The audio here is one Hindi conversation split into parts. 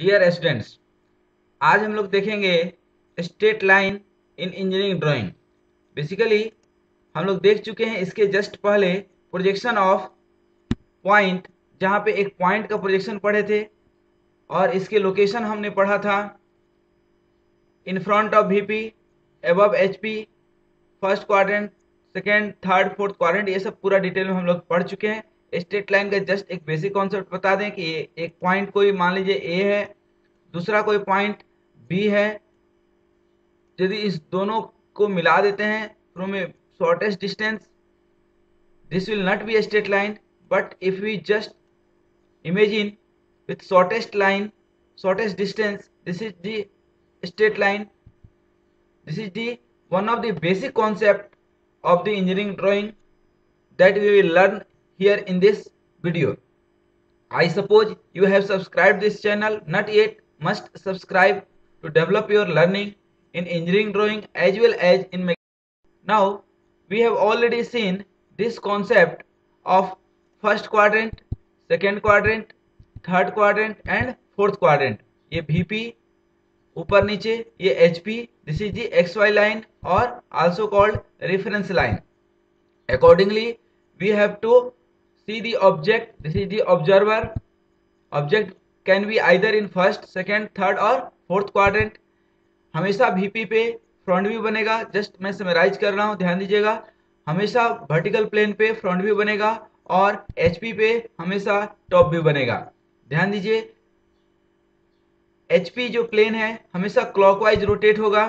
डियर स्टूडेंट्स, आज हम लोग देखेंगे straight line in engineering drawing. Basically हम लोग देख चुके हैं इसके जस्ट पहले प्रोजेक्शन ऑफ पॉइंट, जहाँ पे एक पॉइंट का प्रोजेक्शन पढ़े थे और इसके लोकेशन हमने पढ़ा था in front of VP, above HP, first quadrant, second, third, fourth quadrant, ये सब पूरा डिटेल में हम लोग पढ़ चुके हैं। स्ट्रेट लाइन का जस्ट एक बेसिक कॉन्सेप्ट बता दें कि एक पॉइंट कोई मान लीजिए ए है, दूसरा कोई पॉइंट बी है। यदि इस दोनों को मिला देते हैं from a shortest distance, this will not be a straight line, but if we just imagine with shortest line, shortest distance, this is the straight line. This is the one of the basic concept of the engineering drawing that we will learn here in this video. I suppose you have subscribed this channel. Not yet? Must subscribe to develop your learning in engineering drawing as well as in mechanics. Now we have already seen this concept of first quadrant, second quadrant, third quadrant and fourth quadrant. ये VP ऊपर नीचे, ये HP. This is the XY line or also called reference line. Accordingly, we have to see the object. This is the observer. Object can be either in first, second, third और fourth quadrant. हमेशा VP पे फ्रंट व्यू बनेगा। जस्ट मैं समराइज कर रहा हूँ, ध्यान दीजिएगा। हमेशा वर्टिकल प्लेन पे फ्रंट व्यू बनेगा और HP पे हमेशा टॉप व्यू बनेगा। ध्यान दीजिए, HP जो प्लेन है हमेशा क्लॉकवाइज रोटेट होगा।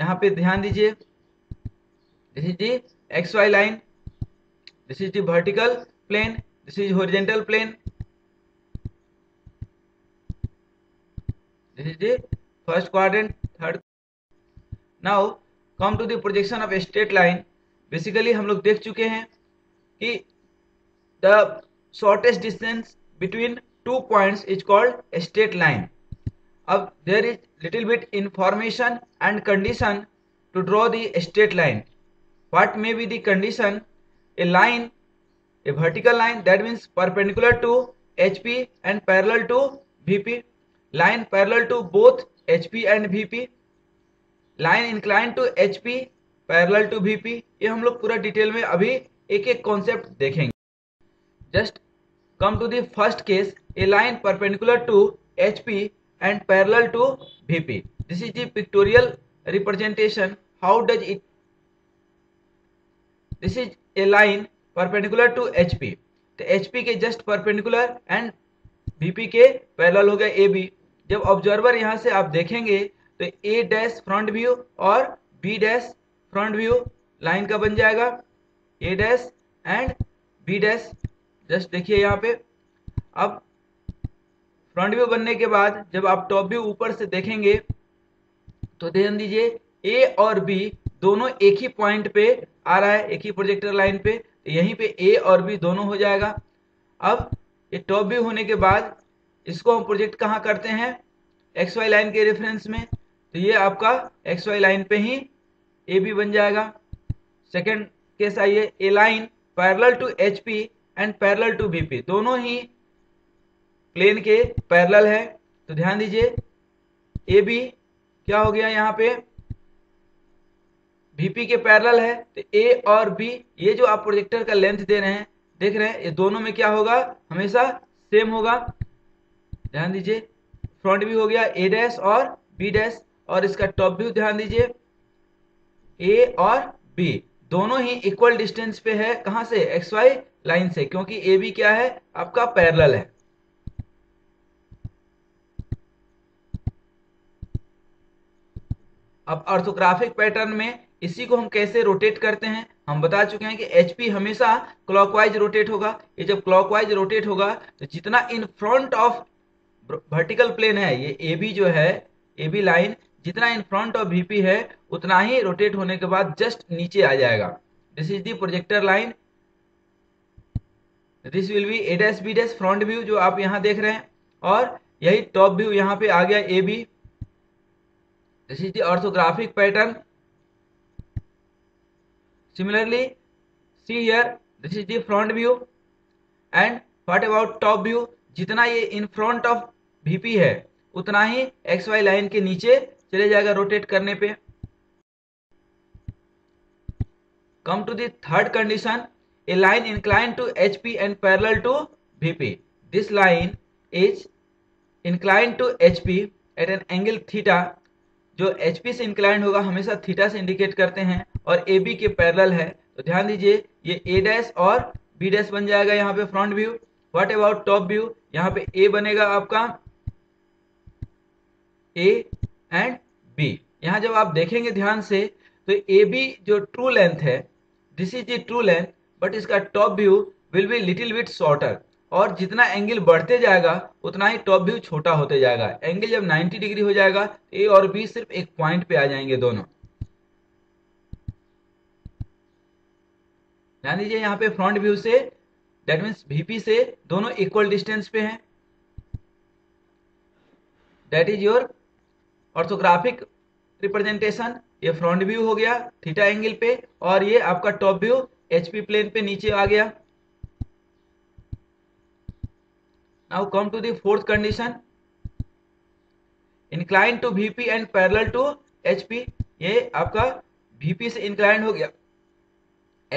यहाँ पे ध्यान दीजिए, this is the XY line, this is the vertical plane, this is horizontal plane, this is the first quadrant, third. Now come to the projection of straight line. Basically हम लोग देख चुके हैं कि the shortest distance between two points is called straight line. अब there is little bit information and condition to draw the straight line. What may be the condition? A line, a vertical line, that means perpendicular to HP and parallel to VP. Line parallel to both HP and VP. Line inclined to HP, parallel to VP. ये हम लोग पूरा डिटेल में अभी एक एक कॉन्सेप्ट देखेंगे। Just come to the first case, a line perpendicular to HP and parallel to VP. This is the pictorial representation. How does it? This is a line perpendicular to HP, तो HP के जस्ट परपेंडिकुलर एंड VP के पैरेलल हो गया AB। जब ऑब्जर्वर यहाँ से आप देखेंगे तो A डैश फ्रंट व्यू और B dash front view line का बन जाएगा। A dash and B dash, just देखिए यहाँ पे। अब फ्रंट व्यू बनने के बाद जब आप टॉप व्यू ऊपर से देखेंगे तो ध्यान दीजिए, A और B दोनों एक ही पॉइंट पे आ रहा है, एक ही प्रोजेक्टर लाइन पे। यहीं पे A और B दोनों हो जाएगा। अब ये टॉप व्यू होने के बाद इसको हम प्रोजेक्ट कहाँ करते हैं? XY लाइन के रेफरेंस में। तो ये आपका XY लाइन पे ही AB बन जाएगा। सेकंड केस आइए, A line parallel to HP and parallel to VP, दोनों ही प्लेन के पैरेलल है। तो ध्यान दीजिए, AB क्या हो गया यहाँ पे? VP के पैरेलल है। तो A और B, ये जो आप प्रोजेक्टर का लेंथ दे रहे हैं, देख रहे हैं, ये दोनों में क्या होगा? हमेशा सेम होगा। ध्यान दीजिए, फ्रंट व्यू हो गया A डैश और B डैश, और इसका टॉप व्यू ध्यान दीजिए, A और B दोनों ही इक्वल डिस्टेंस पे है। कहाँ से? XY लाइन से, क्योंकि AB क्या है आपका? पैरेलल है। अब ऑर्थोग्राफिक पैटर्न में इसी को हम कैसे रोटेट करते हैं? हम बता चुके हैं कि HP हमेशा क्लॉकवाइज रोटेट होगा। ये जब क्लॉकवाइज रोटेट होगा तो जितना in front of vertical plane है, ये AB जो है, AB लाइन जितना इन फ्रंट ऑफ VP है उतना ही रोटेट होने के बाद जस्ट नीचे आ जाएगा। This is the projector line. This will be A dash B dash front view जो आप यहाँ देख रहे हैं, और यही टॉप व्यू यहाँ पे आ गया AB। This is the orthographic pattern. Similarly, see here, this is the front view, and what about top view? जितना ये in front of VP है उतना ही एक्स वाई लाइन के नीचे चले जाएगा रोटेट करने पे। Come to the third condition, a line incline to H P and parallel to V P. This line is incline to H P at an angle theta. जो एच पी से इंक्लाइन होगा हमेशा थीटा से इंडिकेट करते हैं और ए बी के पैरेलल है, तो ध्यान दीजिए ये ए डैश और बी डैश बन जाएगा यहाँ पे front view. What about top view, यहाँ पे ए बनेगा आपका ए एंड बी। यहाँ जब आप देखेंगे ध्यान से तो ए बी जो ट्रू लेंथ है, this is the true length, but इसका top view will be little bit shorter. और जितना एंगल बढ़ते जाएगा उतना ही टॉप व्यू छोटा होते जाएगा। एंगल जब 90 डिग्री हो जाएगा तो ए और बी सिर्फ एक पॉइंट पे आ जाएंगे दोनों। ध्यान दीजिए यहाँ पे फ्रंट व्यू से दैट मीन्स वीपी से दोनों इक्वल डिस्टेंस पे हैं। That is your orthographic representation. ये फ्रंट व्यू हो गया थीटा एंगल पे और ये आपका टॉप व्यू एचपी प्लेन पे नीचे आ गया। Now come to the fourth condition, inclined to VP and parallel to HP। ये आपका VP से inclined हो गया,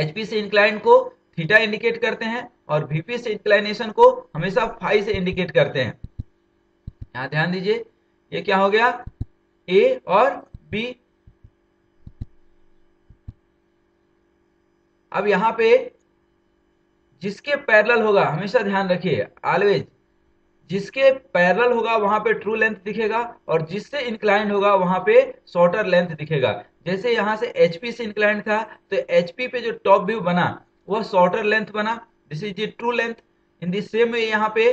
HP से inclined को थीटा इंडिकेट करते हैं और VP से inclination को हमेशा फाई से इंडिकेट करते हैं। यहाँ ध्यान दीजिए ये क्या हो गया A और B। अब यहाँ पे जिसके पैरेलल होगा हमेशा ध्यान रखिए, ऑलवेज जिसके पैरेलल होगा वहां पे ट्रू लेंथ दिखेगा और जिससे इंक्लाइंड होगा वहां पे शॉर्टर लेंथ दिखेगा। जैसे यहां से एचपी से इंक्लाइंड था तो एचपी पे जो टॉप व्यू बना वह शॉर्टर लेंथ बना, this is the true length. In the same way यहाँ पे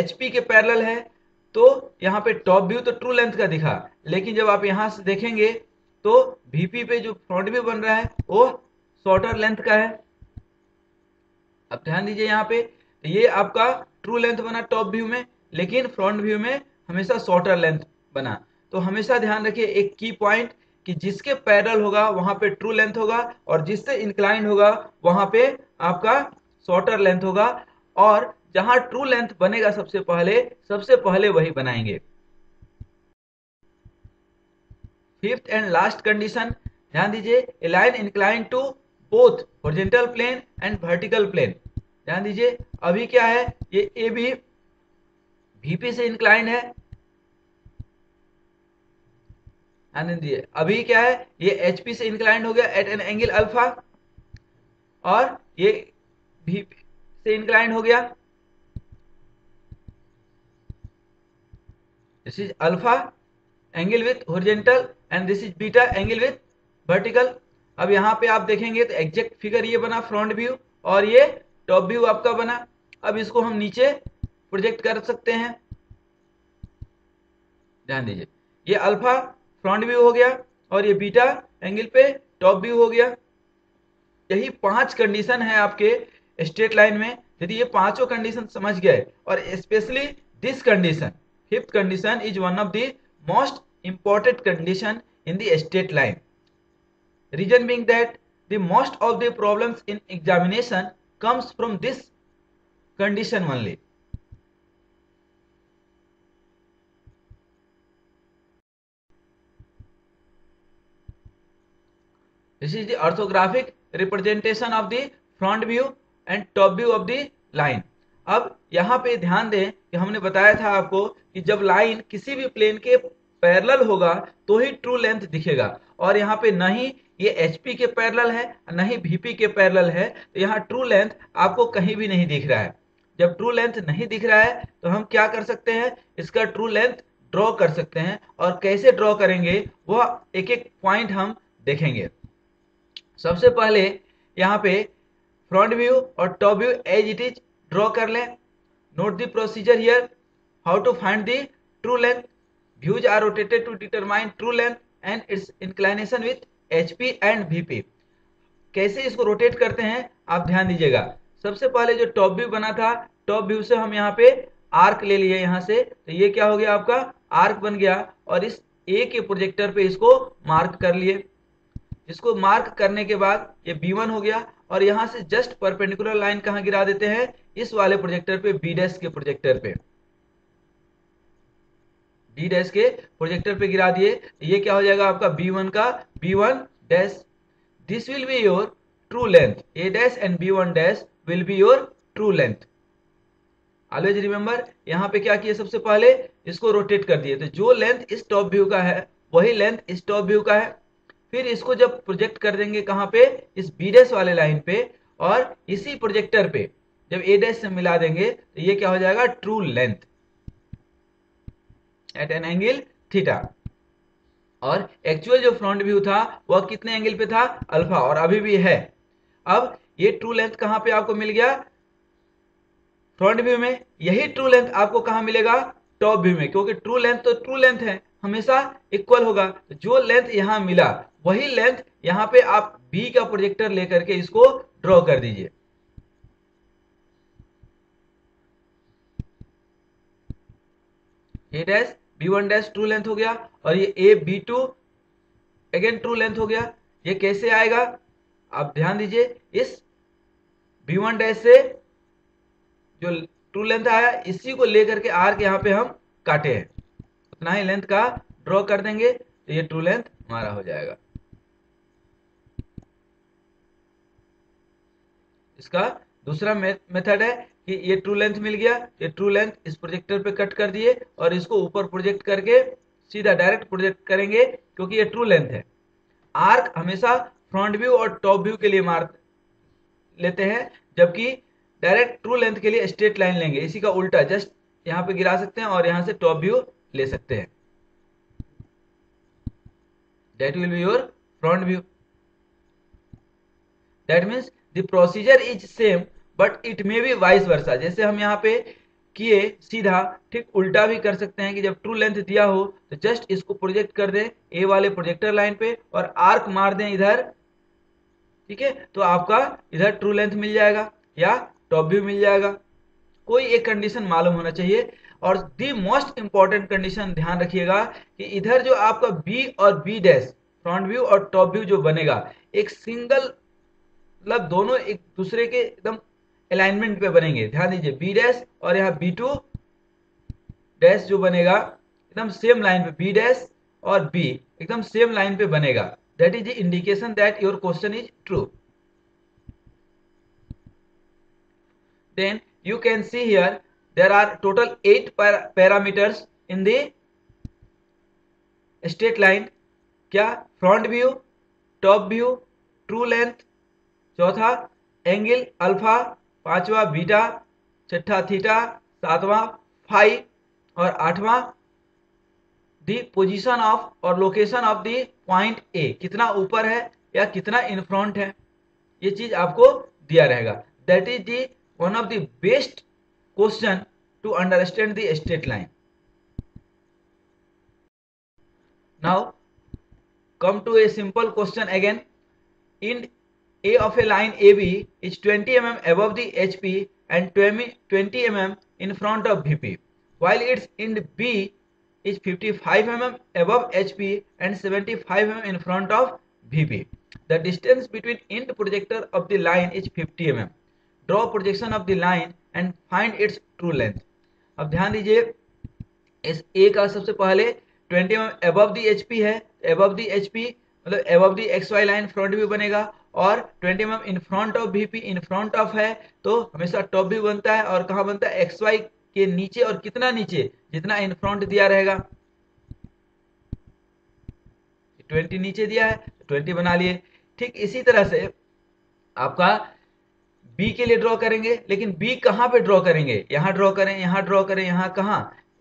एचपी के पैरेलल है तो यहाँ पे टॉप व्यू तो ट्रू लेंथ का दिखा, लेकिन जब आप यहाँ से देखेंगे तो वीपी पे जो फ्रंट व्यू बन रहा है वो शॉर्टर लेंथ का है। अब ध्यान दीजिए यहाँ पे ये आपका ट्रू लेंथ बना टॉप व्यू में, लेकिन फ्रंट व्यू में हमेशा शॉर्टर लेंथ बना। तो हमेशा ध्यान रखिए एक की पॉइंट कि जिसके पैरेलल होगा वहां पे ट्रू लेंथ होगा और जिससे इंक्लाइंड होगा वहां पे आपका शॉर्टर लेंथ होगा। और जहां ट्रू लेंथ बनेगा सबसे पहले वही बनाएंगे। फिफ्थ एंड लास्ट कंडीशन, ध्यान दीजिए a line inclined to both horizontal plane and vertical plane. ध्यान दीजिए अभी क्या है, ये ए बी वीपी से इंक्लाइंड है। ध्यान दीजिए अभी क्या है, ये एचपी से इंक्लाइंड हो गया एट एन एंगल अल्फा और ये वीपी से इंक्लाइंड हो गया, this is alpha angle with horizontal and this is beta angle with vertical. अब यहाँ पे आप देखेंगे तो एग्जैक्ट फिगर ये बना फ्रंट व्यू और ये टॉप व्यू आपका बना। अब इसको हम नीचे प्रोजेक्ट कर सकते हैं। ध्यान दीजिए ये अल्फा फ्रंट व्यू हो गया और ये बीटा एंगल पे टॉप व्यू हो गया। यही 5 कंडीशन है आपके स्ट्रेट लाइन में। यदि ये 5 कंडीशन समझ गए और specially this condition, fifth condition is one of the most important condition in the straight line. Reason being that the most of the problems in examination comes from this condition only. This is the orthographic representation of the front view and top view of the line. अब यहाँ पे ध्यान दें कि हमने बताया था आपको कि जब लाइन किसी भी प्लेन के पैरेलल होगा तो ही ट्रू लेंथ दिखेगा। और यहाँ पे नहीं ये एचपी के पैरेलल है नहीं वीपी के पैरेलल है, तो यहाँ ट्रू लेंथ आपको कहीं भी नहीं दिख रहा है। जब ट्रू लेंथ नहीं दिख रहा है तो हम क्या कर सकते हैं, इसका ट्रू लेंथ ड्रॉ कर सकते हैं। और कैसे ड्रॉ करेंगे वह एक एक पॉइंट हम देखेंगे। सबसे पहले यहाँ पे फ्रंट व्यू और top view as it is draw कर लें। Note the procedure here, how to find the true length. Views are rotated to determine true length and its inclination with HP and VP. कैसे इसको रोटेट करते हैं आप ध्यान दीजिएगा। सबसे पहले जो टॉप व्यू बना था, टॉप व्यू से हम यहाँ पे आर्क ले लिए यहाँ से, तो ये क्या हो गया आपका आर्क बन गया। और इस ए के प्रोजेक्टर पे इसको मार्क कर लिए। इसको मार्क करने के बाद ये B1 हो गया और यहाँ से जस्ट परपेंडिकुलर लाइन कहाँ गिरा देते हैं, इस वाले प्रोजेक्टर पे B' के प्रोजेक्टर पे। डी डैश के प्रोजेक्टर पे गिरा दिए, ये क्या हो जाएगा आपका B1 का B1 dash. This will be your true length, A dash and B1 dash will be your true length. Always remember, यहाँ पे क्या किया सबसे पहले इसको रोटेट कर दिए, तो जो लेंथ इस टॉप व्यू का है वही लेंथ इस टॉप व्यू का है। फिर इसको जब प्रोजेक्ट कर देंगे कहाँ पे, इस बी डैश वाले लाइन पे, और इसी प्रोजेक्टर पे जब ए डैश से मिला देंगे तो ये क्या हो जाएगा true length at an angle theta. और एक्चुअल जो फ्रंट व्यू था वह कितने एंगल पे था, अल्फा, और अभी भी है। अब ये ट्रू लेंथ कहाँ पे आपको मिल गया फ्रंट व्यू में, यही ट्रू लेंथ आपको कहाँ मिलेगा टॉप व्यू में, क्योंकि ट्रू लेंथ तो ट्रू लेंथ है, हमेशा इक्वल होगा। जो लेंथ यहाँ मिला वही लेंथ यहाँ पे आप बी का प्रोजेक्टर लेकर के इसको ड्रॉ कर दीजिए। A dash B1 dash true length हो गया, और ये ए B2 अगेन ट्रू लेंथ हो गया। ये कैसे आएगा आप ध्यान दीजिए, इस B1 डैश से जो ट्रू लेंथ आया इसी को लेकर के आर के यहाँ पे हम काटे हैं, उतना ही लेंथ का ड्रॉ कर देंगे तो ये ट्रू लेंथ हमारा हो जाएगा। इसका दूसरा मेथड है कि ये ट्रू लेंथ मिल गया, ये ट्रू लेंथ इस प्रोजेक्टर पे कट कर दिए और इसको ऊपर प्रोजेक्ट करके सीधा डायरेक्ट प्रोजेक्ट करेंगे, क्योंकि ये ट्रू लेंथ है। आर्क हमेशा फ्रंट व्यू और टॉप व्यू के लिए मार लेते हैं, जबकि डायरेक्ट ट्रू लेंथ के लिए स्ट्रेट लाइन लेंगे, इसी का उल्टा जस्ट यहाँ पे गिरा सकते हैं और यहाँ से टॉप व्यू ले सकते हैं। That will be your front view. That means the procedure is same but it may be vice versa. जैसे हम यहाँ पे किए सीधा, ठीक उल्टा भी कर सकते हैं कि जब ट्रू लेंथ दिया हो तो जस्ट इसको प्रोजेक्ट कर दें ए वाले प्रोजेक्टर लाइन पे और आर्क मार दें इधर, ठीक है, तो आपका इधर ट्रू लेंथ मिल जाएगा या टॉप व्यू मिल जाएगा। कोई एक कंडीशन मालूम होना चाहिए, और दी मोस्ट इंपॉर्टेंट कंडीशन ध्यान रखिएगा कि इधर जो आपका बी और बी डैश फ्रंट व्यू और टॉप व्यू जो बनेगा एक सिंगल, मतलब दोनों एक दूसरे के एकदम अलाइनमेंट पे बनेंगे। ध्यान दीजिए बी डैश और यहाँ B2 डैश जो बनेगा एकदम सेम लाइन पे, बी डैश और B एकदम सेम लाइन पे बनेगा। That is indication that your question is true. Then you can see here there are total 8 parameters in the straight line, क्या front view, top view, true length, चौथा एंगल अल्फा, पांचवा बीटा, छठा थीटा, सातवां फाई और आठवां the position of और location of the point A, कितना ऊपर है या कितना in front है, ये चीज आपको दिया रहेगा। that is the one of the best question to understand the straight line. Now come to a simple question again. In A of a line AB is 20 mm above the HP and 20 mm in front of VP, while its end B is 55 mm above HP and 75 mm in front of VP. The distance between end projector of the line is 50 mm. Draw projection of the line and find its true length. अब ध्यान दीजिए, इस A का सबसे पहले 20 mm above the HP है, above the HP मतलब above the XY line front view बनेगा, और 20 mm in front of VP, in front of है तो हमेशा टॉप व्यू बनता है, और कहाँ बनता है XY के नीचे, और कितना नीचे, जितना in front दिया रहेगा। 20 नीचे दिया है 20 बना लिए। ठीक इसी तरह से आपका B के लिए ड्रॉ करेंगे, लेकिन B कहाँ पे ड्रॉ करेंगे, यहाँ ड्रॉ करें, यहाँ ड्रॉ करें, यहाँ कहाँ,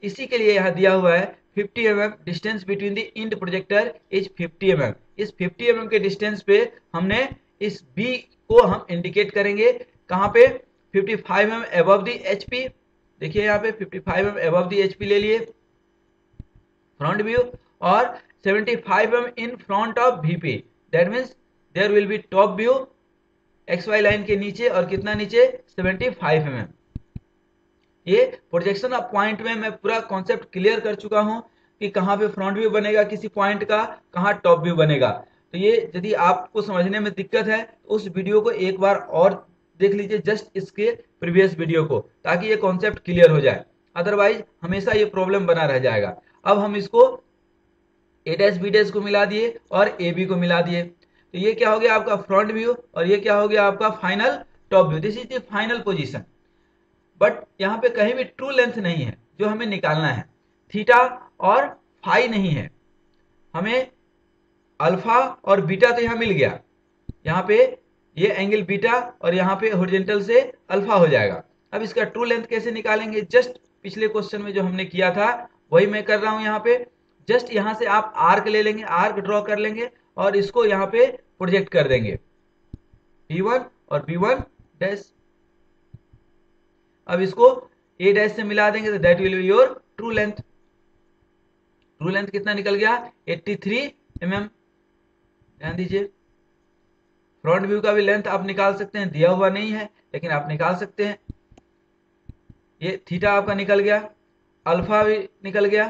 इसी के लिए यहाँ दिया हुआ है 50 mm distance between the end projector is 50 mm। इस 50 mm के डिस्टेंस पे हमने इस B को हम इंडिकेट करेंगे, कहाँ पे 55 mm above the HP, देखिए यहाँ पे 55 mm above the HP ले लिए फ्रंट व्यू, और 75 mm in front of VP। That means there will be top view XY line के नीचे, और कितना नीचे 75 mm। ये प्रोजेक्शन ऑफ पॉइंट में मैं पूरा कॉन्सेप्ट क्लियर कर चुका हूं कि कहां पे फ्रंट व्यू बनेगा किसी पॉइंट का, कहां टॉप व्यू बनेगा। तो ये यदि आपको समझने में दिक्कत है तो उस वीडियो को एक बार और देख लीजिए, जस्ट इसके प्रीवियस वीडियो को, ताकि ये कॉन्सेप्ट क्लियर हो जाए। अदरवाइज हमेशा ये प्रॉब्लम बना रह जाएगा। अब हम इसको ए डैश बी डैश को मिला दिए और ए बी को मिला दिए, तो ये क्या हो गया आपका फ्रंट व्यू और ये क्या हो गया आपका final top view. This is the final position, but यहाँ पे कहीं भी ट्रू लेंथ नहीं है जो हमें निकालना है। थीटा और फाई नहीं है, हमें अल्फा और बीटा तो यहाँ मिल गया, यहाँ पे ये एंगल बीटा और यहाँ पे हॉरिजॉन्टल से अल्फा हो जाएगा। अब इसका ट्रू लेंथ कैसे निकालेंगे, जस्ट पिछले क्वेश्चन में जो हमने किया था वही मैं कर रहा हूँ। यहाँ पे जस्ट यहाँ से आप आर्क ले लेंगे, आर्क ड्रॉ कर लेंगे और इसको यहाँ पे प्रोजेक्ट कर देंगे B1 और B1 डैश। अब इसको A डैश से मिला देंगे तो that will be your true length. True length कितना निकल गया 83 mm। ध्यान दीजिए फ्रंट व्यू का भी लेंथ आप निकाल सकते हैं, दिया हुआ नहीं है लेकिन आप निकाल सकते हैं। ये थीटा आपका निकल गया, अल्फा भी निकल गया।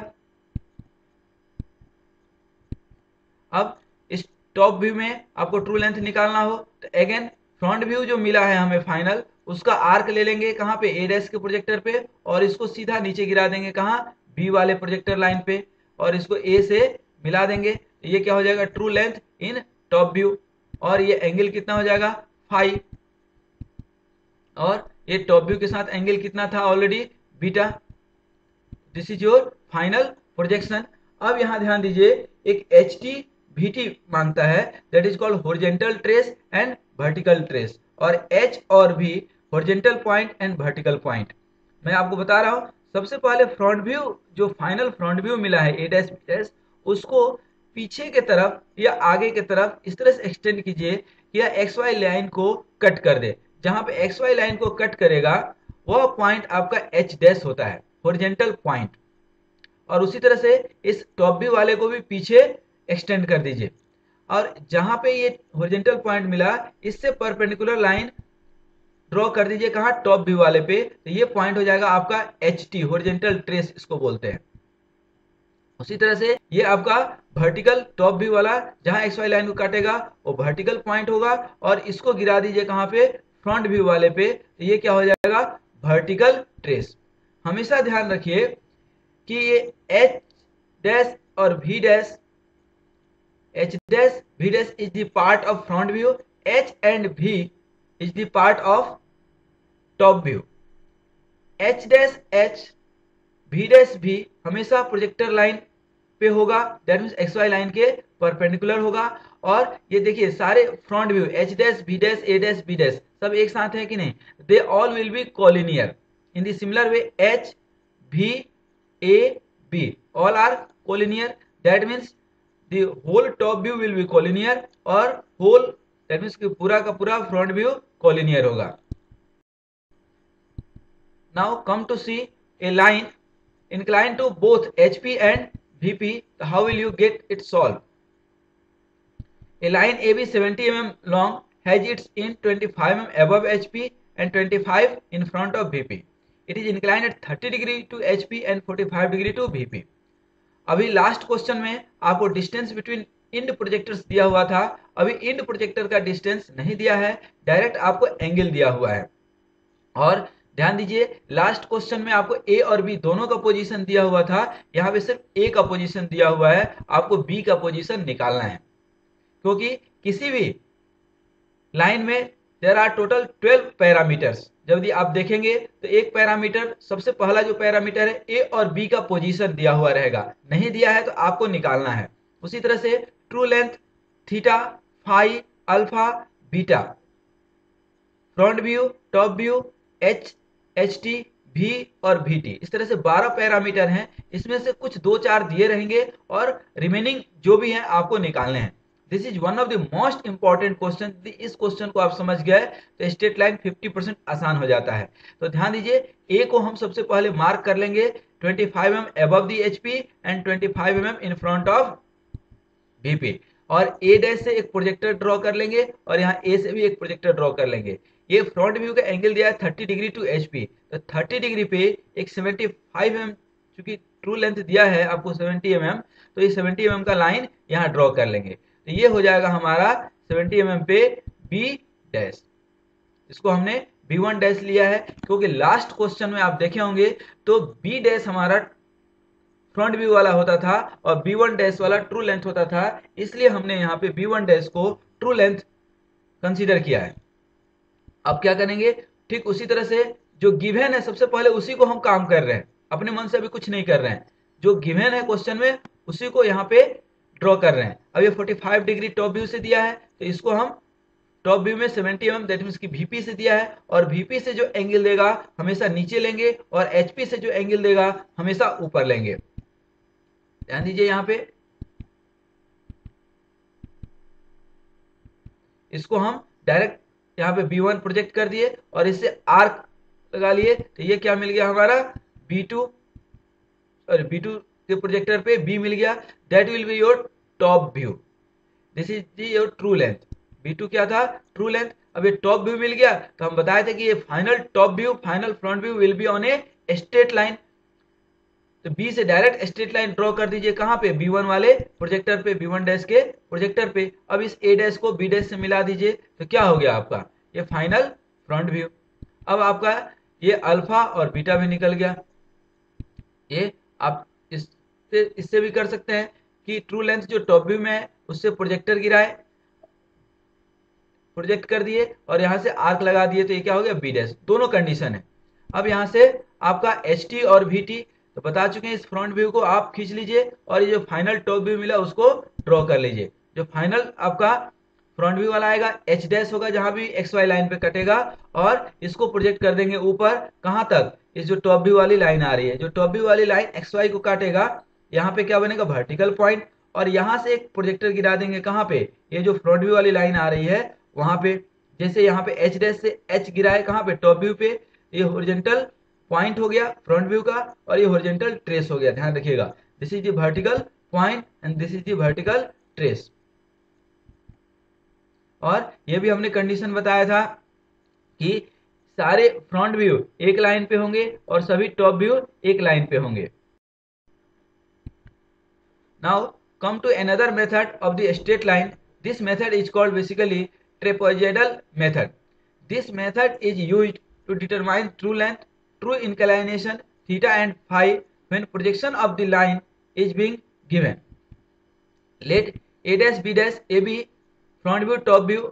अब इस टॉप व्यू में आपको ट्रू लेंथ निकालना हो तो अगेन फ्रंट व्यू जो मिला है हमें फाइनल, उसका आर्क ले लेंगे कहाँ पे ए डैश के प्रोजेक्टर पे और इसको सीधा नीचे गिरा देंगे कहाँ बी वाले प्रोजेक्टर लाइन पे और इसको ए से मिला देंगे। ये क्या हो जाएगा true length in top view और ये एंगल कितना हो जाएगा फाई और ये टॉप व्यू के साथ एंगल कितना था already beta. This is your final projection. अब यहाँ ध्यान दीजिए एक एच टी वी टी मांगता है that is called horizontal trace and vertical trace और एच और भी horizontal point and vertical point. मैं आपको बता रहा हूँ सबसे पहले फ्रंट व्यू जो फाइनल फ्रंट व्यू मिला है ए डैश बी डैश उसको पीछे के तरफ या आगे के तरफ इस तरह से एक्सटेंड कीजिए या एक्स वाई लाइन को कट कर दे। जहाँ पे एक्स वाई लाइन को कट करेगा वह पॉइंट आपका एच डैश होता है हॉरिजॉन्टल पॉइंट और उसी तरह से इस टॉप व्यू वाले को भी पीछे एक्सटेंड कर दीजिए और जहां पे ये हॉरिजॉन्टल पॉइंट मिला इससे परपेंडिकुलर लाइन ड्रॉ कर दीजिए कहाँ टॉप व्यू वाले पे, तो ये पॉइंट हो जाएगा आपका एच टी हॉरिजॉन्टल ट्रेस इसको बोलते हैं। उसी तरह से ये आपका वर्टिकल टॉप व्यू वाला जहां एक्स वाई लाइन को काटेगा वो वर्टिकल पॉइंट होगा और इसको गिरा दीजिए कहाँ पे फ्रंट व्यू वाले पे, तो ये क्या हो जाएगा वर्टिकल ट्रेस। हमेशा ध्यान रखिए कि ये एच डैश और V dash, H dash, V dash is the part of front view, H and V is the part of top view. H dash H, V dash V हमेशा प्रोजेक्टर लाइन पे होगा that means X Y line के परपेंडिकुलर होगा और ये देखिए सारे front view H dash, V dash, A dash, B dash सब एक साथ है कि नहीं, they all will be collinear in the similar way H, V, A, B all are collinear that means The whole top view will be collinear और whole that means कि पूरा का पूरा front view collinear होगा। Now come to see a line inclined to both HP and VP. How will you get it solved? A line AB 70 mm long has its end 25 mm above HP and 25 in front of VP. It is inclined at 30 degree to HP and 45 degree to VP. अभी लास्ट क्वेश्चन में आपको डिस्टेंस बिटवीन इंड प्रोजेक्टर्स दिया हुआ था, अभी इंड प्रोजेक्टर का डिस्टेंस नहीं दिया है, डायरेक्ट आपको एंगल दिया हुआ है। और ध्यान दीजिए लास्ट क्वेश्चन में आपको ए और बी दोनों का पोजीशन दिया हुआ था, यहाँ पे सिर्फ ए का पोजीशन दिया हुआ है, आपको बी का पोजीशन निकालना है क्योंकि किसी भी लाइन में देयर आर टोटल 12 पैरामीटर्स। जब आप देखेंगे तो एक पैरामीटर सबसे पहला जो पैरामीटर है ए और बी का पोजीशन दिया हुआ रहेगा, नहीं दिया है तो आपको निकालना है। उसी तरह से true length theta phi alpha beta front view top view H H T V और वी टी, इस तरह से 12 पैरामीटर हैं, इसमें से कुछ 2-4 दिए रहेंगे और रिमेनिंग जो भी हैं आपको निकालने हैं। This is one of the most important question. इस क्वेश्चन को आप समझ गए तो स्ट्रेट लाइन 50% आसान हो जाता है। तो ध्यान दीजिए ए को हम सबसे पहले मार्क कर लेंगे 25 mm above the HP and 25 mm in front of VP और ए डैश से एक प्रोजेक्टर ड्रॉ कर लेंगे और यहाँ ए से भी एक प्रोजेक्टर ड्रॉ कर लेंगे। ये फ्रंट व्यू का एंगल दिया है 30 डिग्री टू HP, तो 30 डिग्री पे एक 75 mm चूंकि ट्रू लेंथ दिया है आपको 70 mm, तो ये 70 mm का लाइन यहाँ ड्रॉ कर लेंगे। तो ये हो जाएगा हमारा 70 mm पे B डैश, इसको हमने B1 डैश लिया है क्योंकि लास्ट क्वेश्चन में आप देखे होंगे तो B डैश हमारा फ्रंट व्यू वाला होता था और B1 डैश वाला ट्रू लेंथ होता था, इसलिए हमने यहाँ पे B1 डैश को ट्रू लेंथ कंसीडर किया है। अब क्या करेंगे, ठीक उसी तरह से जो गिवन है सबसे पहले उसी को हम काम कर रहे हैं, अपने मन से अभी कुछ नहीं कर रहे हैं, जो गिवन है क्वेश्चन में उसी को यहाँ पे ड्रॉ कर रहे हैं। अब ये 45 डिग्री टॉप व्यू से दिया है तो इसको हम टॉप व्यू में 70 mm दैट मीन्स की VP से दिया है, और VP से जो एंगल देगा हमेशा नीचे लेंगे और HP से जो एंगल देगा हमेशा ऊपर लेंगे। ध्यान दीजिए यहाँ पे इसको हम डायरेक्ट यहाँ पे B1 प्रोजेक्ट कर दिए और इससे आर्क लगा लिए तो ये क्या मिल गया हमारा B2 और B2 के प्रोजेक्टर पे B मिल गया। That will be your top view, this is your true length. B2 क्या था, ट्रू लेंथ। अब ये टॉप व्यू मिल गया तो हम बताए थे कि ये final top view final front view will be on a straight line, तो B से डायरेक्ट स्ट्रेट लाइन ड्रॉ कर दीजिए कहाँ पे, B1 वाले प्रोजेक्टर पे, B1 डैश के प्रोजेक्टर पे। अब इस A डैश को B डैश से मिला दीजिए तो क्या हो गया आपका ये फाइनल फ्रंट व्यू। अब आपका ये अल्फा और बीटा भी निकल गया, ये आप इससे भी कर सकते हैं कि ट्रू लेंथ जो टॉप व्यू में है उससे प्रोजेक्टर गिराए, प्रोजेक्ट कर दिए और यहाँ से आर्क लगा दिए तो ये क्या हो गया B डैश। दोनों कंडीशन है। अब यहाँ से आपका HT और VT तो बता चुके हैं, इस फ्रंट व्यू को आप खींच लीजिए और ये जो फाइनल टॉप व्यू मिला उसको ड्रॉ कर लीजिए। जो फाइनल आपका फ्रंट व्यू वाला आएगा H डैश होगा जहाँ भी XY लाइन पे कटेगा और इसको प्रोजेक्ट कर देंगे ऊपर कहाँ तक, इस जो टॉप व्यू वाली लाइन आ रही है, जो टॉप व्यू वाली लाइन XY को काटेगा यहाँ पे क्या बनेगा वर्टिकल पॉइंट, और यहाँ से एक प्रोजेक्टर गिरा देंगे कहाँ पे, ये जो फ्रंट व्यू वाली लाइन आ रही है वहां पे। जैसे यहाँ पे H डैश से H गिराए कहाँ पे टॉप व्यू पे, ये हॉरिजॉन्टल पॉइंट हो गया फ्रंट व्यू का और ये हॉरिजॉन्टल ट्रेस हो गया। ध्यान रखिएगा this is the vertical point and this is the vertical trace. और ये भी हमने कंडीशन बताया था कि सारे फ्रंट व्यू एक लाइन पे होंगे और सभी टॉप व्यू एक लाइन पे होंगे। Now come to another method of the straight line, this method is called basically trapezoidal method. This method is used to determine true length, true inclination, theta and phi when projection of the line is being given. Let A dash B dash AB front view top view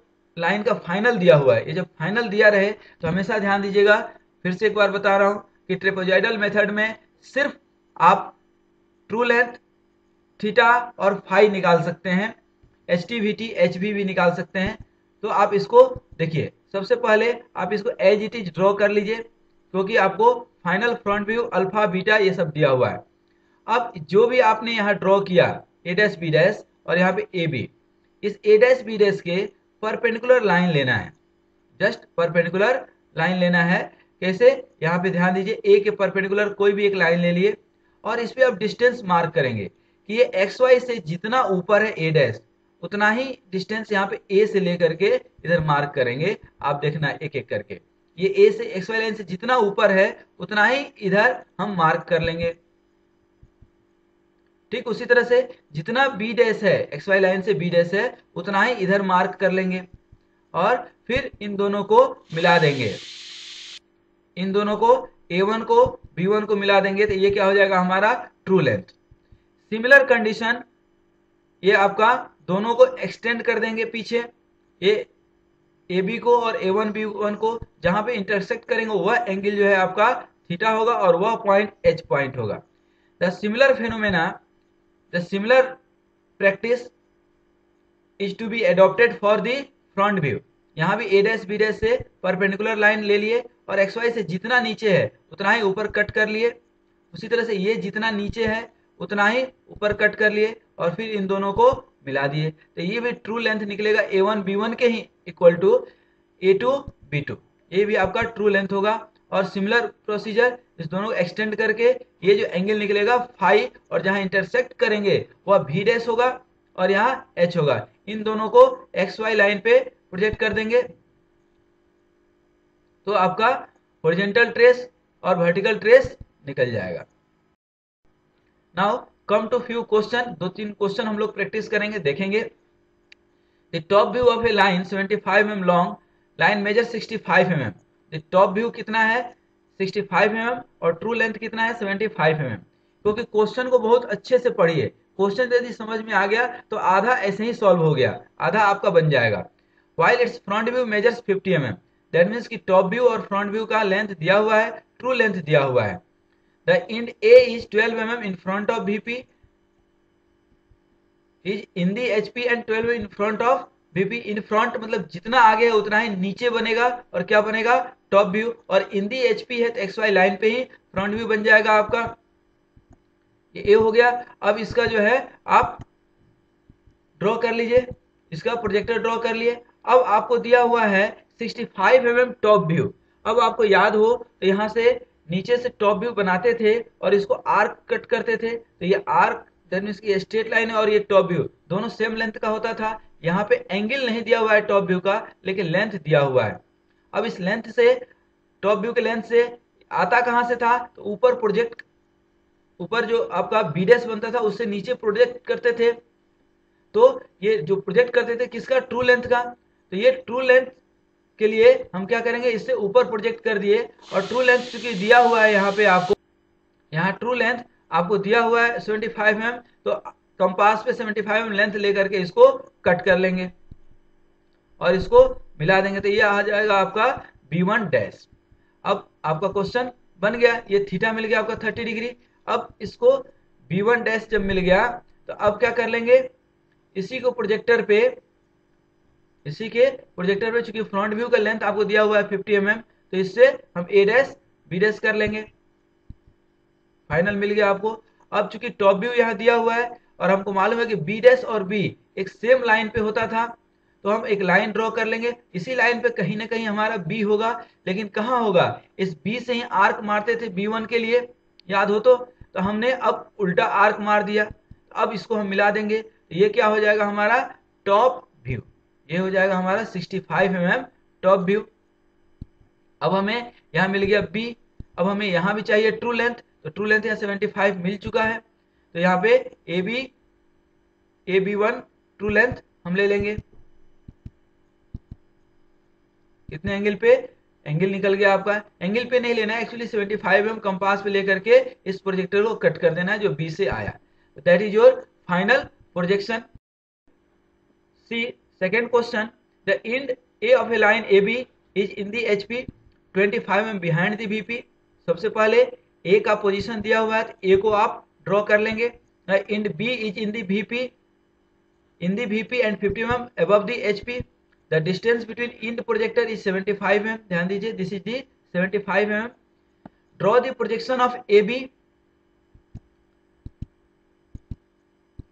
line का final दिया हुआ है, ये जब final दिया रहे तो हमेशा ध्यान दीजिएगा, फिर से एक बार बता रहा हूँ कि trapezoidal method में सिर्फ आप true length, theta और phi निकाल सकते हैं, HT, VT, HB भी निकाल सकते हैं। तो आप इसको देखिए सबसे पहले आप इसको एज इट इज ड्रॉ कर लीजिए क्योंकि आपको final front view alpha beta ये सब दिया हुआ है। अब जो भी आपने यहाँ ड्रॉ किया ए डैश बी डैश और यहाँ पे ए बी, इस ए डैश बी डैश के परपेंडिकुलर लाइन लेना है, जस्ट परपेंडिकुलर लाइन लेना है। कैसे, यहाँ पे ध्यान दीजिए ए के परपेंडिकुलर कोई भी एक लाइन ले लिए और इस पर आप डिस्टेंस मार्क करेंगे कि ये XY से जितना ऊपर है ए डैश उतना ही डिस्टेंस यहाँ पे A से लेकर के इधर मार्क करेंगे। आप देखना एक एक करके, ये A से XY लाइन से जितना ऊपर है उतना ही इधर हम मार्क कर लेंगे। ठीक उसी तरह से जितना B डैश है XY लाइन से B डैश है उतना ही इधर मार्क कर लेंगे और फिर इन दोनों को मिला देंगे, इन दोनों को A1 को B1 को मिला देंगे तो ये क्या हो जाएगा हमारा ट्रू लेंथ। सिमिलर कंडीशन ये आपका दोनों को एक्सटेंड कर देंगे पीछे, ए बी को और A1 B1 को जहां पे इंटरसेक्ट करेंगे वह एंगल जो है आपका थीटा होगा और वह पॉइंट H पॉइंट होगा। The similar phenomena, the similar practice is to be adopted for the front view. यहाँ भी ए डैश बी डैश से परपेंडिकुलर लाइन ले लिए और XY से जितना नीचे है उतना ही ऊपर कट कर लिए, उसी तरह से ये जितना नीचे है उतना ही ऊपर कट कर लिए और फिर इन दोनों को मिला दिए तो ये भी ट्रू लेंथ निकलेगा A1 B1 के ही इक्वल टू A2 B2, ये भी आपका ट्रू लेंथ होगा। और सिमिलर प्रोसीजर इस दोनों को एक्सटेंड करके ये जो एंगल निकलेगा फाई और जहां इंटरसेक्ट करेंगे वह भी डैश होगा और यहाँ H होगा, इन दोनों को XY लाइन पे प्रोजेक्ट कर देंगे तो आपका हॉरिजॉन्टल ट्रेस और वर्टिकल ट्रेस निकल जाएगा। Now come to few question, दो तीन क्वेश्चन हम लोग प्रैक्टिस करेंगे देखेंगे। The top view of a line 75 mm long line measure 65 mm top view कितना है 65 mm और ट्रू लेंथ कितना है 75 mm। क्योंकि क्वेश्चन को बहुत अच्छे से पढ़िए, क्वेश्चन यदि समझ में आ गया तो आधा ऐसे ही सॉल्व हो गया, आधा आपका बन जाएगा। While its front view measures 50 mm, that means कि टॉप व्यू और फ्रंट व्यू का लेंथ दिया हुआ है, ट्रू लेंथ दिया हुआ है। The end A is 12 mm in front of BP is in the H P and 12 in front of BP. In front मतलब जितना आगे है उतना ही नीचे बनेगा और क्या बनेगा टॉप व्यू, और इन दी एच पी है तो एक्स वाई लाइन पे ही फ्रंट व्यू बन जाएगा आपका, ये हो गया। अब इसका जो है आप ड्रॉ कर लीजिए, इसका प्रोजेक्टर ड्रॉ कर लिए। अब आपको दिया हुआ है 65 mm टॉप व्यू। अब आपको याद हो तो यहाँ से नीचे से टॉप व्यू बनाते थे और इसको आर्क कट करते थे, तो ये आर्क दैट मीन्स की स्ट्रेट लाइन और ये टॉप व्यू दोनों सेम लेंथ का होता था। यहाँ पे एंगल नहीं दिया हुआ है टॉप व्यू का, लेकिन लेंथ दिया हुआ है। अब इस लेंथ से टॉप व्यू के लेंथ से आता कहाँ से था तो ऊपर प्रोजेक्ट, ऊपर जो आपका बीडेस बनता था उससे नीचे प्रोजेक्ट करते थे, तो ये जो प्रोजेक्ट करते थे किसका ट्रू लेंथ का, तो ये ट्रू लेंथ के लिए हम क्या करेंगे इससे ऊपर प्रोजेक्ट कर दिए। और ट्रू लेंथ चूंकि दिया हुआ है यहाँ पे आपको, यहाँ ट्रू लेंथ आपको दिया हुआ है 75 mm, तो कंपास पे 75 mm लेंथ लेकर के इसको कट कर लेंगे और इसको मिला देंगे, तो ये आ जाएगा आपका B1 डैश। अब आपका क्वेश्चन बन गया, ये थीटा मिल गया आपका 30 डिग्री। अब इसको B1 डैश जब मिल गया तो अब क्या कर लेंगे इसी को प्रोजेक्टर पे, इसी के प्रोजेक्टर पे चूंकि फ्रंट व्यू का लेंथ आपको दिया हुआ है 50 mm, तो इससे हम A डैश B डैश कर लेंगे। फाइनल मिल गया आपको। अब चूंकि टॉप व्यू यहाँ दिया हुआ है और हमको मालूम है कि B डैश और B एक सेम लाइन पे होता था, तो हम एक लाइन ड्रॉ कर लेंगे, इसी लाइन पे कहीं ना कहीं हमारा B होगा, लेकिन कहाँ होगा, इस B से ही आर्क मारते थे B1 के लिए याद हो तो हमने अब उल्टा आर्क मार दिया। अब इसको हम मिला देंगे, ये क्या हो जाएगा हमारा टॉप व्यू, ये हो जाएगा हमारा 65 mm टॉप व्यू। अब हमें यहाँ मिल गया B, अब हमें यहाँ भी चाहिए ट्रू लेंथ, तो ट्रू लेंथ यहाँ 75 मिल चुका है, तो यहाँ पे AB1 ट्रू लेंथ हम ले लेंगे। कितने एंगल पे, एंगल निकल गया आपका, एंगल पे नहीं लेना है एक्चुअली, 75 mm कंपास पे लेकर के इस प्रोजेक्टर को कट कर देना है जो B से आया। That is your final projection. See second question, the end A of a line AB is in the HP 25 mm behind the BP। सबसे पहले A का पोजीशन दिया हुआ है तो A को आप ड्रॉ कर लेंगे। The end B is in the BP and 50 mm above the HP। The distance between end projector is 75 mm. ध्यान दीजिए this is the 75 mm. Draw the projection of AB.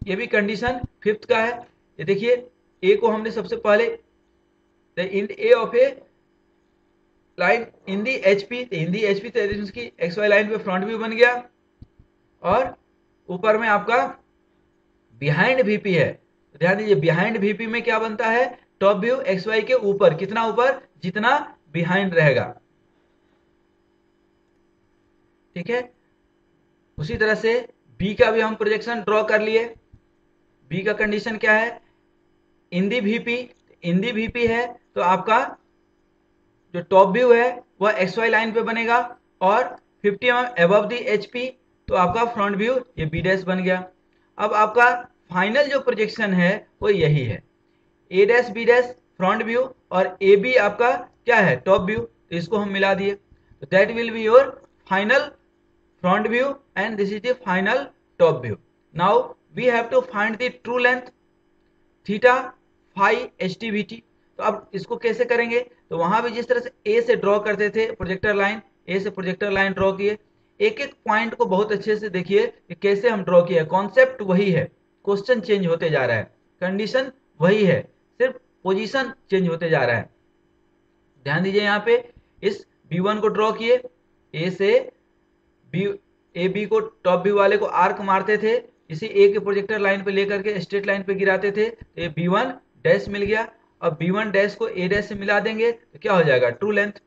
ये भी कंडीशन फिफ्थ का है। ये देखिए A को हमने सबसे पहले the end A of a line in the HP, की XY लाइन पे फ्रंट व्यू बन गया और ऊपर में आपका बिहाइंड VP है। ध्यान दीजिए बिहाइंड VP में क्या बनता है टॉप व्यू XY के ऊपर, कितना ऊपर जितना बिहाइंड रहेगा, ठीक है। उसी तरह से B का भी हम प्रोजेक्शन ड्रॉ कर लिए। B का कंडीशन क्या है इन दी VP है, तो आपका जो टॉप व्यू है वह XY लाइन पे बनेगा और 50 mm अबव दी HP, तो आपका फ्रंट व्यू ये B डैश बन गया। अब आपका फाइनल जो प्रोजेक्शन है वो यही है, A dash B dash front view और AB आपका क्या है टॉप व्यू, इसको हम मिला दिए, that will be your final front view and this is the final top view. Now we have to find the true length theta phi HTVT। तो अब इसको कैसे करेंगे, तो वहां भी जिस तरह से A से ड्रॉ करते थे प्रोजेक्टर लाइन, A से प्रोजेक्टर लाइन ड्रॉ किए, एक एक पॉइंट को बहुत अच्छे से देखिए कि कैसे हम ड्रॉ किए। कॉन्सेप्ट वही है, क्वेश्चन चेंज होते जा रहा है, कंडीशन वही है, सिर्फ पोजीशन चेंज होते जा रहा है। ध्यान दीजिए यहाँ पे इस B1 को ड्रॉ किए, A से AB को टॉप व्यू वाले को आर्क मारते थे, इसी A के प्रोजेक्टर लाइन पे लेकर के स्ट्रेट लाइन पे गिराते थे, तो ये B1 डैश मिल गया। अब B1 डैश को A डैश से मिला देंगे तो क्या हो जाएगा ट्रू लेंथ।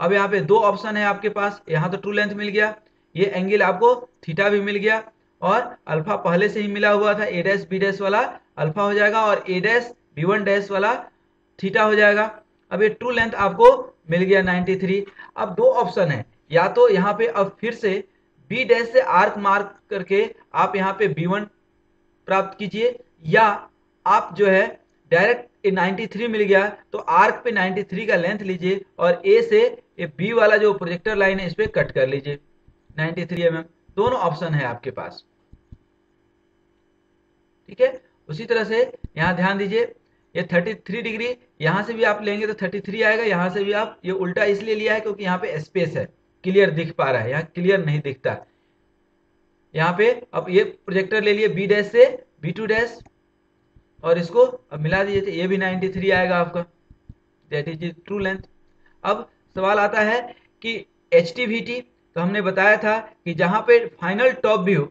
अब यहाँ पे दो ऑप्शन है आपके पास, यहाँ तो ट्रू लेंथ मिल गया, ये एंगल आपको थीटा भी मिल गया और अल्फा पहले से ही मिला हुआ था, A डैश B डैश वाला अल्फा हो जाएगा और A डैश B1 डैश वाला थीटा हो जाएगा। अब ये ट्रू लेंथ आपको मिल गया 93। अब दो ऑप्शन है, या तो यहाँ पे अब फिर से बी डैश से आर्क मार्क करके आप यहाँ पे B1 प्राप्त कीजिए, या आप जो है डायरेक्ट 93 मिल गया तो आर्क पे 93 का लेंथ लीजिए और ए से ये बी वाला जो प्रोजेक्टर लाइन है इस पे कट कर लीजिए 93 mm। दोनों ऑप्शन है आपके पास, ठीक है। उसी तरह से यहाँ ध्यान दीजिए ये 33 डिग्री यहाँ से भी आप लेंगे तो 33 आएगा, यहाँ से भी आप ये उल्टा इसलिए लिया है क्योंकि यहाँ पे स्पेस है, क्लियर दिख पा रहा है, यहाँ क्लियर नहीं दिखता। यहाँ पे अब ये प्रोजेक्टर ले लिए बी डैश से B2 डैश और इसको अब मिला दीजिए तो ये भी 93 आएगा आपका, दैट इज ट्रू लेंथ। अब सवाल आता है कि HTVT, तो हमने बताया था कि जहाँ पे फाइनल टॉप व्यू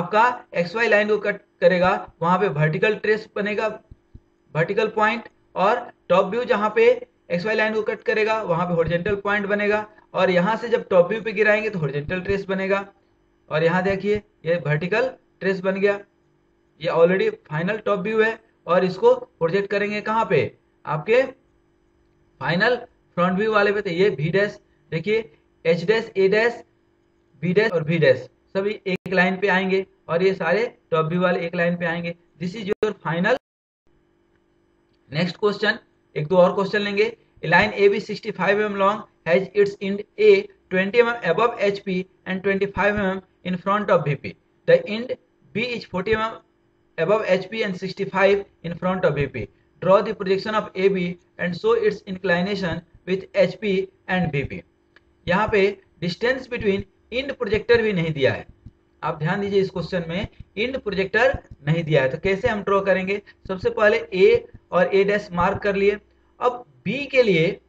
आपका XY लाइन को कट करेगा वहाँ पे वर्टिकल ट्रेस बनेगा, वर्टिकल पॉइंट, और टॉप व्यू जहाँ पे XY लाइन को कट करेगा वहाँ पे हॉरिजॉन्टल पॉइंट बनेगा, और यहाँ से जब टॉप व्यू पे गिराएंगे तो हॉरिजॉन्टल ट्रेस बनेगा। और यहाँ देखिए ये वर्टिकल ट्रेस बन गया, ये ऑलरेडी फाइनल टॉप व्यू है और इसको प्रोजेक्ट करेंगे कहाँ पे आपके फाइनल फ्रंट व्यू वाले पे, तो ये V डैश देखिए H dash, A dash, B dash और V डैश सभी एक लाइन पे आएंगे और ये सारे टॉप व्यू वाले एक लाइन पे आएंगे। This is your final. Next question, एक दो और क्वेश्चन लेंगे। Line A B 65 mm long has its end A 20 mm above HP and 25 mm in front of VP। The end B is 40 mm above HP and 65 in front of VP. Draw the projection of AB and show its inclination with HP and VP. यहाँ पे distance between end projector भी नहीं दिया है, आप ध्यान दीजिए इस क्वेश्चन में end projector नहीं दिया है, तो कैसे हम draw करेंगे। सबसे पहले A और A डैश मार्क कर लिए। अब B के लिए,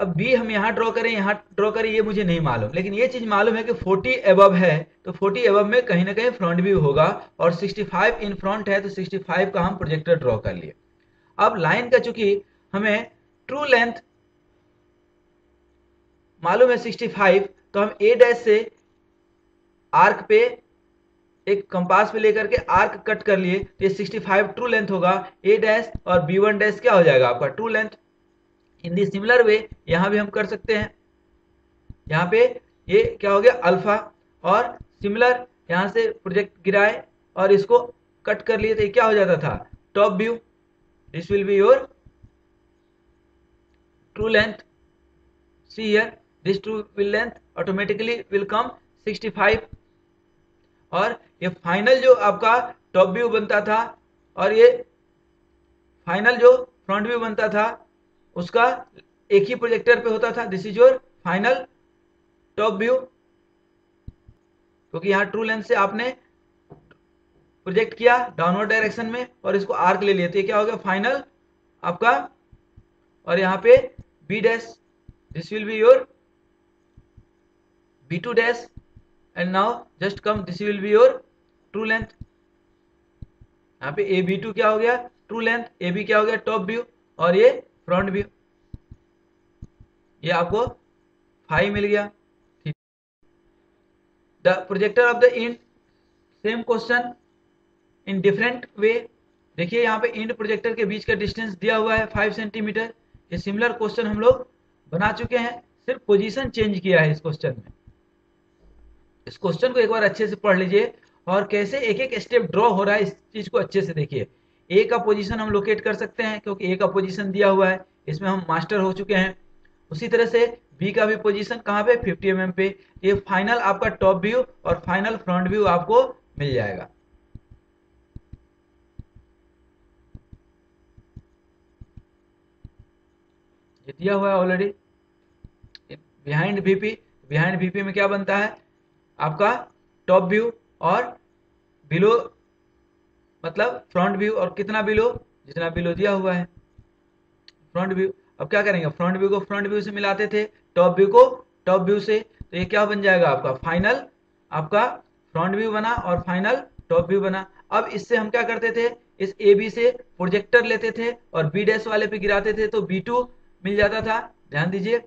अब B हम यहाँ ड्रॉ करें यहाँ ड्रॉ करें ये मुझे नहीं मालूम, लेकिन ये चीज़ मालूम है कि 40 एबव है तो 40 एबव में कहीं ना कहीं फ्रंट व्यू होगा और 65 इन फ्रंट है तो 65 का हम प्रोजेक्टर ड्रॉ कर लिए। अब लाइन का चूंकि हमें ट्रू लेंथ मालूम है 65, तो हम A डैश से आर्क पे एक कंपास पे लेकर के आर्क कट कर लिए तो ये 65 ट्रू लेंथ होगा। A डैश और B1 डैश क्या हो जाएगा आपका true length. In the similar way यहाँ भी हम कर सकते हैं, यहाँ पे ये क्या हो गया अल्फा, और सिमिलर यहाँ से प्रोजेक्ट गिराए और इसको कट कर लिए तो क्या हो जाता था top view. This will be your true length, see here this true length automatically will come 65। और ये फाइनल जो आपका टॉप व्यू बनता था और ये फाइनल जो फ्रंट व्यू बनता था उसका एक ही प्रोजेक्टर पे होता था। This is your final top view, क्योंकि यहाँ ट्रू लेंथ से आपने प्रोजेक्ट किया डाउनवर्ड डायरेक्शन में और इसको आर्क ले लिए तो क्या हो गया फाइनल आपका, और यहाँ पे B dash, this will be your B2 dash and now just come this will be your true length. यहाँ पे AB2 क्या हो गया ट्रू लेंथ, AB क्या हो गया टॉप व्यू और ये फ्रंट व्यू, ये आपको 5 मिल गया। The projector of the end, same question in different way. देखिए यहाँ पे इंड प्रोजेक्टर के बीच का डिस्टेंस दिया हुआ है 5 सेंटीमीटर। ये सिमिलर क्वेश्चन हम लोग बना चुके हैं, सिर्फ पोजीशन चेंज किया है इस क्वेश्चन में। इस क्वेश्चन को एक बार अच्छे से पढ़ लीजिए और कैसे एक एक स्टेप ड्रॉ हो रहा है इस चीज को अच्छे से देखिए। ए का पोजीशन हम लोकेट कर सकते हैं क्योंकि ए का पोजीशन दिया हुआ है, इसमें हम मास्टर हो चुके हैं। उसी तरह से बी का भी पोजीशन कहाँ पे 50 mm पे, ये फाइनल आपका टॉप व्यू और फाइनल फ्रंट व्यू आपको मिल जाएगा। ये दिया हुआ है already behind VP, behind VP में क्या बनता है आपका टॉप व्यू और बिलो मतलब फ्रंट व्यू, और कितना बिलो जितना बिलो दिया हुआ है फ्रंट व्यू। अब क्या करेंगे फ्रंट व्यू को फ्रंट व्यू से मिलाते थे, टॉप व्यू को टॉप व्यू से, तो ये क्या बन जाएगा आपका फाइनल आपका फ्रंट व्यू बना और फाइनल टॉप व्यू बना। अब इससे हम क्या करते थे, इस AB से प्रोजेक्टर लेते थे और B डैश वाले पे गिराते थे तो B2 मिल जाता था। ध्यान दीजिए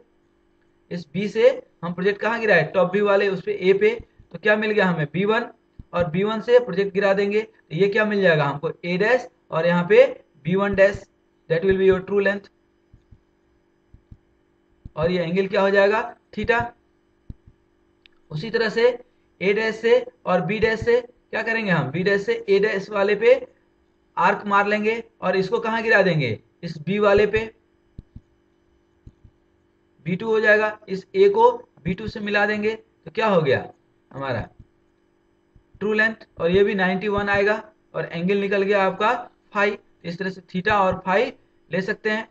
इस B से हम प्रोजेक्ट कहाँ गिराए टॉप व्यू वाले उस पे A पे, तो क्या मिल गया हमें B1, और B1 से प्रोजेक्ट गिरा देंगे तो ये क्या मिल जाएगा हमको A डैश और यहाँ पे B1 dash, that will be your true length. और ये एंगल क्या हो जाएगा थीटा। उसी तरह से ए डैश से और बी डैश से क्या करेंगे हम, बी डैश से ए डैश वाले पे आर्क मार लेंगे और इसको कहाँ गिरा देंगे, इस बी वाले पे। B2 हो जाएगा, इस A को B2 से मिला देंगे तो क्या हो गया हमारा ट्रू लेंथ, और ये भी 91 आएगा और एंगल निकल गया आपका फाई। इस तरह से थीटा और फाई ले सकते हैं।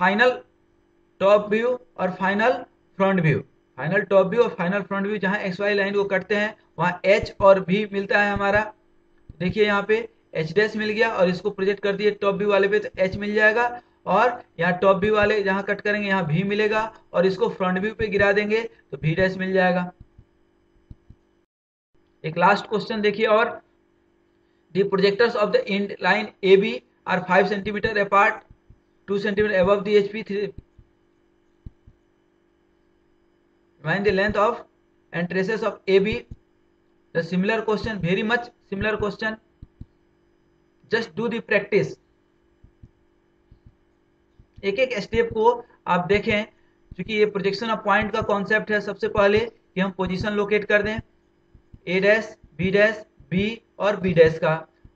फाइनल टॉप व्यू और final front view, final top view और फाइनल फ्रंट व्यू जहां XY लाइन को कटते हैं वहाँ H और V मिलता है हमारा। देखिए यहाँ पे H डैश मिल गया और इसको प्रोजेक्ट कर दिए टॉप व्यू वाले पे तो H मिल जाएगा, और यहाँ टॉप व्यू वाले जहाँ कट करेंगे यहाँ भी मिलेगा, और इसको फ्रंट व्यू पे गिरा देंगे तो भी डैश मिल जाएगा। एक लास्ट क्वेश्चन देखिए, और the projectors of the end line A B are 5 centimetre apart, 2 centimetre above the HP, 3 find the length of end traces of A B. The similar question, very much similar question, just do the practice. एक एक स्टेप को आप देखें, क्योंकि ये प्रोजेक्शन ऑफ पॉइंट का कॉन्सेप्ट है। सबसे पहले कि हम पोजीशन लोकेट कर दें ए डैश बी और बी डैश का,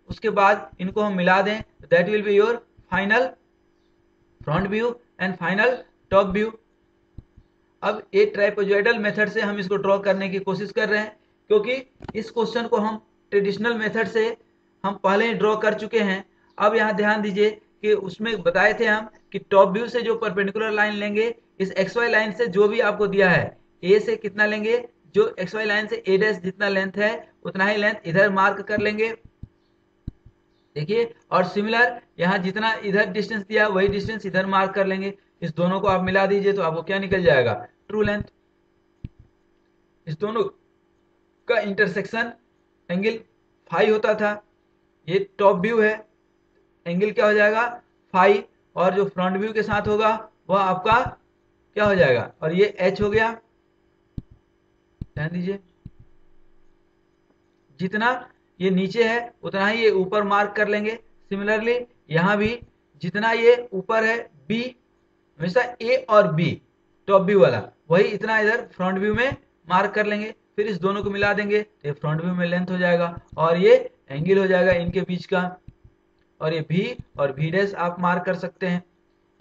उसके बाद इनको हम मिला दें, that will be your final front view and final top view. अब ये ट्राइपोजॉइडल मेथड से हम इसको ड्रॉ करने की कोशिश कर रहे हैं, क्योंकि इस क्वेश्चन को हम ट्रेडिशनल मेथड से हम पहले ही ड्रॉ कर चुके हैं। अब यहाँ ध्यान दीजिए कि उसमें बताए थे हम कि टॉप व्यू से जो परपेंडिकुलर लाइन लेंगे इस XY लाइन से, जो भी आपको दिया है A से कितना लेंगे, जो XY लाइन से A डैश जितना लेंथ है उतना ही लेंथ इधर मार्क कर लेंगे, देखिए। और सिमिलर यहाँ जितना इधर डिस्टेंस दिया वही डिस्टेंस इधर मार्क कर लेंगे। इस दोनों को आप मिला दीजिए तो आपको क्या निकल जाएगा ट्रू लेंथ। इस दोनों का इंटरसेक्शन एंगल फाई होता था, ये टॉप व्यू है, एंगल क्या हो जाएगा फाई, और जो फ्रंट व्यू के साथ होगा वह आपका क्या हो जाएगा, और ये एच हो गया। ध्यान दीजिए जितना ये नीचे है उतना ही ये ऊपर मार्क कर लेंगे। सिमिलरली यहाँ भी जितना ये ऊपर है बी, हमेशा ए और बी टॉप व्यू वाला, वही इतना इधर फ्रंट व्यू में मार्क कर लेंगे, फिर इस दोनों को मिला देंगे तो ये फ्रंट व्यू में लेंथ हो जाएगा और ये एंगल हो जाएगा इनके बीच का। और ये भी और भी डैश आप मार्क कर सकते हैं,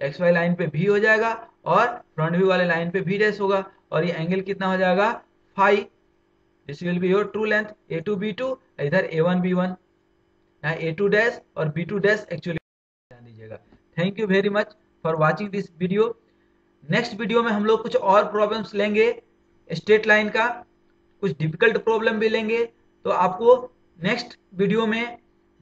XY लाइन पे भी हो जाएगा और फ्रंट व्यू वाले लाइन पे भी डैश होगा, और ये एंगल कितना हो जाएगा phi. This will be your true length A2 B2, इधर A1 B1, यहाँ A2 डैश और B2 डैश एक्चुअली, ध्यान दीजिएगा। Thank you very much for watching this video. Next video में हम लोग कुछ और प्रॉब्लम्स लेंगे स्ट्रेट लाइन का, कुछ डिफिकल्ट प्रॉब्लम भी लेंगे, तो आपको नेक्स्ट वीडियो में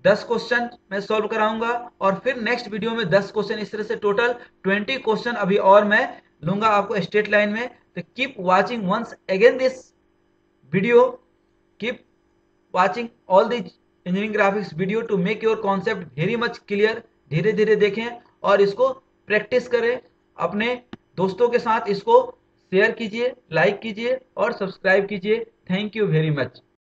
10 क्वेश्चन मैं सॉल्व कराऊंगा, और फिर नेक्स्ट वीडियो में 10 क्वेश्चन, इस तरह से टोटल 20 क्वेश्चन अभी और मैं लूंगा आपको स्ट्रेट लाइन में। तो keep watching once again this video, keep watching all the engineering graphics video to make your concept very much clear. धीरे धीरे देखें और इसको प्रैक्टिस करें, अपने दोस्तों के साथ इसको शेयर कीजिए, लाइक कीजिए और सब्सक्राइब कीजिए। Thank you very much.